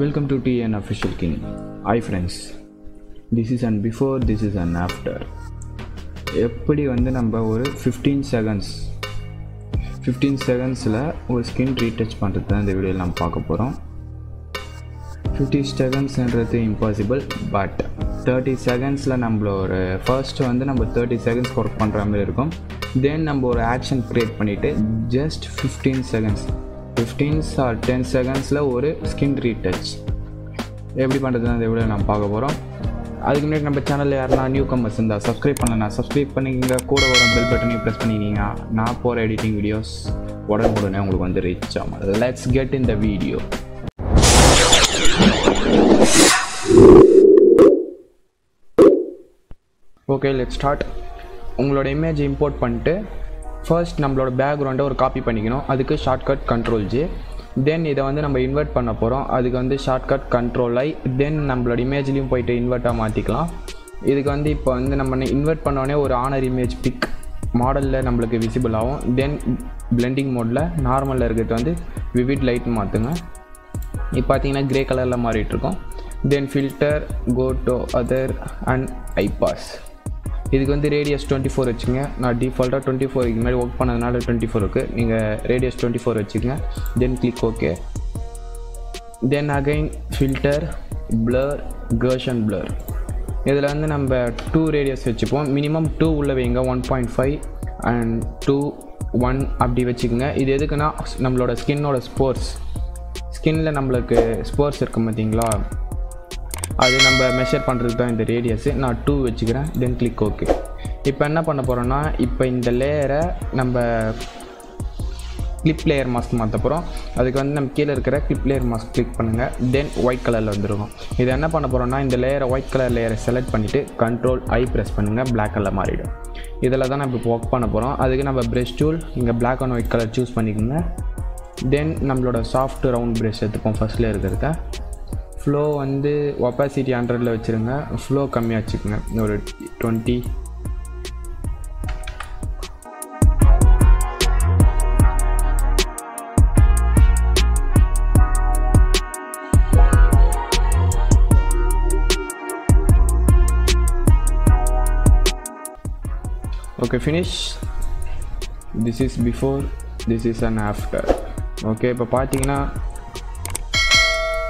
Welcome to TN Official King. Hi friends, this is an before, this is an after. எப்படி வந்து நம்ம ஒரு 15 செகண்ட்ஸில் ஒரு ஸ்கின் ரீடச் பண்ணுறது தான் இந்த வீடியோவில் நம்ம பார்க்க போகிறோம். 50 செகண்ட்ஸ்ன்றது இம்பாசிபிள், பட் 30 செகண்ட்ஸில் நம்மள ஒரு ஃபர்ஸ்ட்டு வந்து நம்ம 30 செகண்ட்ஸ் ஒர்க் பண்ணுற மாதிரி இருக்கும். தென் நம்ம ஒரு ஆக்ஷன் க்ரியேட் பண்ணிவிட்டு ஜஸ்ட் 15 or 10 செகண்ட்ஸில் ஒரு ஸ்கின் ரீடச் எப்படி பண்ணுறது தான் இந்த வீடியோவில் நம்ம பார்க்க போகிறோம். அதுக்கு முன்னாடி நம்ம சேனலில் யாருன்னா நியூ கமர்ஸ் இருந்தால் சப்ஸ்கிரைப் பண்ணலண்ணா சப்ஸ்கிரைப் பண்ணிக்கிங்க, கூட வர பெல் பட்டனையும் ப்ரெஸ் பண்ணிக்கிங்க. நான் போகிற எடிட்டிங் வீடியோஸ் உடனே உங்களுக்கு வந்து ரீச் ஆகும். Let's get in the video. Okay, let's start. உங்களோட இமேஜ் இம்போர்ட் பண்ணிட்டு ஃபர்ஸ்ட் நம்மளோட பேக்ரவுண்டை ஒரு காப்பி பண்ணிக்கணும். அதுக்கு ஷார்ட்கட் கண்ட்ரோல் J. தென் இதை வந்து நம்ம இன்வெர்ட் பண்ண போகிறோம். அதுக்கு வந்து ஷார்ட்கட் கண்ட்ரோல் I. தென் நம்மளோட இமேஜ்லேயும் போய்ட்டு இன்வெர்ட்டாக மாற்றிக்கலாம். இதுக்கு வந்து இப்போ வந்து நம்ம இன்வெர்ட் பண்ணோடனே ஒரு ஆனர் இமேஜ் பிக் மாடலில் நம்மளுக்கு விசிபிள் ஆகும். தென் பிளெண்டிங் மோடில் நார்மலில் இருக்கிறது வந்து விவிட் லைட் மாற்றுங்க. இப்போ பார்த்திங்கன்னா க்ரே கலரில் மாறிட்டுருக்கோம். Then filter, go to other and high pass. இதுக்கு வந்து ரேடியஸ் 24 வச்சுங்க. நான் டிஃபால்ட்டாக 24 இது மாதிரி ஒர்க் பண்ணதுனால 24 இருக்குது. நீங்கள் ரேடியஸ் 24 வச்சுக்கோங்க. Then click okay. Then again filter, blur, Gaussian blur. இதில் வந்து நம்ம 2 ரேடியஸ் வச்சுப்போம். மினிமம் 2 உள்ளே வைங்க, 1.5 and 2, 1 அப்படி வச்சுக்கோங்க. இது எதுக்குன்னா நம்மளோட ஸ்கின்னோட ஸ்போர்ஸ், ஸ்கின்னில் நம்மளுக்கு ஸ்போர்ஸ் இருக்குது பார்த்திங்களா, அது நம்ம மெஷர் பண்ணுறதுக்கு தான் இந்த ரேடியஸு. நான் 2 வச்சுக்கிறேன். Then click okay. இப்போ என்ன பண்ண போகிறோன்னா இப்போ இந்த லேயரை நம்ம கிளிப் லேயர் மாஸ்க் மாற்ற போகிறோம். அதுக்கு வந்து நம்ம கீழே இருக்கிற கிளிப் லேயர் மாஸ்க் கிளிக் பண்ணுங்கள். தென் ஒயிட் கலரில் வந்துருக்கும். இதை என்ன பண்ண போகிறோன்னா இந்த லேயரை ஒயிட் கலர் லேயரை செலக்ட் பண்ணிவிட்டு கண்ட்ரோல் I ப்ரெஸ் பண்ணுங்கள். பிளாக் கலர் மாறிடும். இதில் தான் நம்ம இப்போ ஒர்க் பண்ண போகிறோம். அதுக்கு நம்ம ப்ரெஷ் டூல் இங்கே black and white colour choose பண்ணிக்கோங்க. தென் நம்மளோட சாஃப்ட் ரவுண்ட் ப்ரெஷ் எடுத்துப்போம். ஃபர்ஸ்ட்டில் இருக்கிறத ஃப்ளோ வந்து ஒப்பாசிட்டி 100ல் வச்சுருங்க. ஃப்ளோ கம்மியாக வச்சுக்கோங்க, ஒரு 20. Okay, finish. This is before, this is and after. Okay, இப்போ பார்த்தீங்கன்னா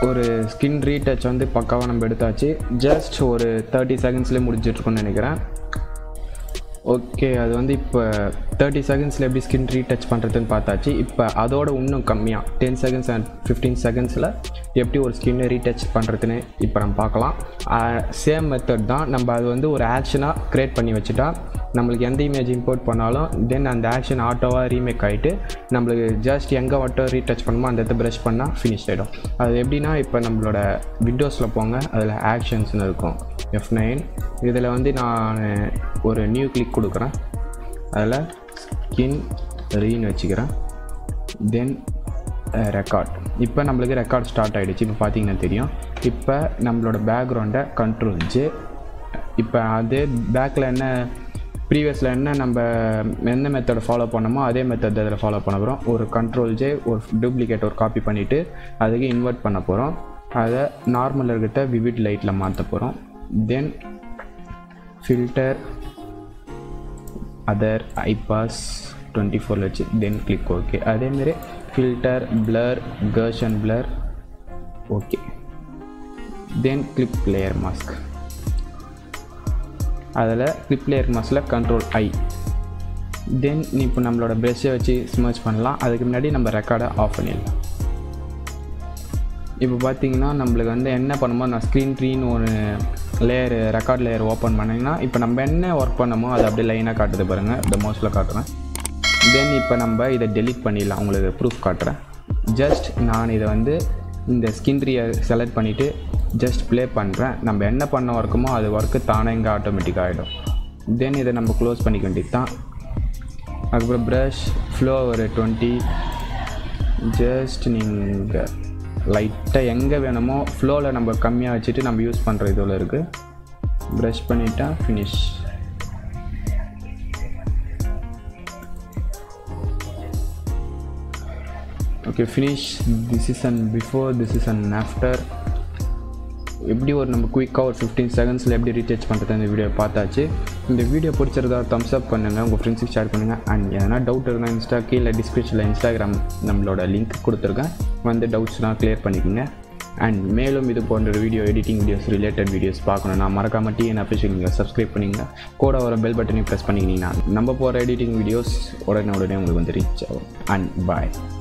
ஒரு ஸ்கின் ரீடச் வந்து பக்காவாக நம்ம எடுத்தாச்சு. ஜஸ்ட் ஒரு 30 செகண்ட்ஸ்லேயே முடிஞ்சிட்ருக்கோன்னு நினைக்கிறேன். ஓகே, அது வந்து இப்போ 30 செகண்ட்ஸில் எப்படி ஸ்கின் ரீடச் பண்ணுறதுன்னு பார்த்தாச்சு. இப்போ அதோட இன்னும் கம்மியாக 10 seconds and 15 secondsல எப்படி ஒரு ஸ்கின்னை ரீடச் பண்ணுறதுன்னு இப்போ நம்ம பார்க்கலாம். சேம் மெத்தட் தான். நம்ம அது வந்து ஒரு ஆக்ஷனாக க்ரியேட் பண்ணி வச்சுட்டா நம்மளுக்கு எந்த இமேஜ் இம்போர்ட் பண்ணாலும் தென் அந்த ஆக்ஷன் ஆட்டோவாக ரீமேக் ஆகிட்டு நம்மளுக்கு ஜஸ்ட் எங்கே ஆட்டோ ரீடச் பண்ணுமோ அந்த இடத்த ப்ரெஷ் பண்ணால் ஃபினிஷ் ஆகிடும். அது எப்படின்னா இப்போ நம்மளோட விண்டோஸில் போங்க, அதில் ஆக்ஷன்ஸ்னு இருக்கும், F9. இதில் வந்து நான் ஒரு நியூ கிளிக் கொடுக்குறேன். அதில் ஸ்கின் ரீன்னு வச்சுக்கிறேன். Then record. இப்போ நம்மளுக்கு ரெக்கார்ட் ஸ்டார்ட் ஆகிடுச்சு. இப்போ பார்த்தீங்கன்னா தெரியும். இப்போ நம்மளோட பேக்ரவுண்டை கண்ட்ரோல் J. இப்போ அதே பேக்கில் என்ன ப்ரீவியஸில் என்ன நம்ம எந்த மெத்தடை ஃபாலோ பண்ணோமோ அதே மெத்தட் அதில் ஃபாலோ பண்ண போகிறோம். ஒரு கண்ட்ரோல் J, ஒரு டூப்ளிகேட் ஒரு காப்பி பண்ணிவிட்டு அதுக்கு இன்வெர்ட் பண்ண போகிறோம். அதை நார்மல் இருக்கிறத விவிட் லைட்டில் மாற்ற போகிறோம். தென் ஃபில்டர், அதர், ஐபாஸ் 24 வச்சு தென் கிளிக் ஓகே. அதேமாரி filter, blur, Gaussian blur okay. Then clip layer mask. அதில் கிளிப் லேயர் மாஸ்கில் கண்ட்ரோல் I. தென் இப்போ நம்மளோட ப்ரெஷ்ஷை வச்சு ஸ்மர்ச் பண்ணலாம். அதுக்கு முன்னாடி நம்ம ரெக்கார்டை ஆஃப் பண்ணிடலாம். இப்போ பார்த்திங்கன்னா நம்மளுக்கு வந்து என்ன பண்ணும்போது நான் ஸ்க்ரீன் ஒரு லேயர் ரெக்கார்ட் லேயர் ஓப்பன் பண்ணிங்கன்னா இப்போ நம்ம என்ன ஒர்க் பண்ணமோ அதை அப்படியே லைனாக காட்டுது பாருங்கள். இந்த மோஸ்ட்டில் காட்டுறேன். தென் இப்போ நம்ம இதை டெலிட் பண்ணிடலாம். உங்களுக்கு ப்ரூஃப் காட்டுறேன். ஜஸ்ட் நான் இதை வந்து இந்த ஸ்கின் ட்ரீயை செலக்ட் பண்ணிவிட்டு ஜஸ்ட் ப்ளே பண்ணுறேன். நம்ம என்ன பண்ண ஒர்க்குமோ அது ஒர்க்கு தானே இங்கே ஆட்டோமேட்டிக்காக ஆகிடும். தென் இதை நம்ம க்ளோஸ் பண்ணிக்க வேண்டியது தான். அதுக்கப்புறம் ப்ரஷ், ஃப்ளோ ஒரு 20. ஜஸ்ட் நீங்கள் லைட்டாக எங்கே வேணுமோ ஃப்ளோவில் நம்ம கம்மியாக வச்சுட்டு நம்ம யூஸ் பண்ணுற இதோவில் இருக்குது. ப்ரஷ் பண்ணிட்டா finish. Okay finish. This is and before, this is and after. எப்படி ஒரு நம்ம குயிக்காக ஒரு 15 செகண்ட்ஸில் எப்படி ரீசார்ஜ் பண்ணுறது இந்த வீடியோ பார்த்தாச்சு. இந்த வீடியோ பிடிச்சிருந்தா தம்ஸ் அப் பண்ணுங்கள், உங்கள் ஃப்ரெண்ட்ஸுக்கு ஷேர் பண்ணுங்கள். அண்ட் எதனா டவுட் இருந்தால் இன்ஸ்டா கீழே டிஸ்கிரிப்ஷனில் இன்ஸ்டாகிராம் நம்மளோட லிங்க் கொடுத்துருக்கேன், வந்து டவுட்ஸ்லாம் கிளியர் பண்ணிக்கோங்க. அண்ட் மேலும் இது போன்ற video editing videos related videos பார்க்கணுன்னா மறக்காமல் TN Official நீங்கள் சப்ஸ்கிரைப் பண்ணிங்கன்னா கூட ஒரு பெல் பட்டனையும் ப்ரெஸ் பண்ணிக்கிங்கன்னா நம்ம போகிற எடிட்டிங் வீடியோஸ் உடனே உங்களுக்கு வந்து ரீச் ஆகும். அண்ட் பாய்.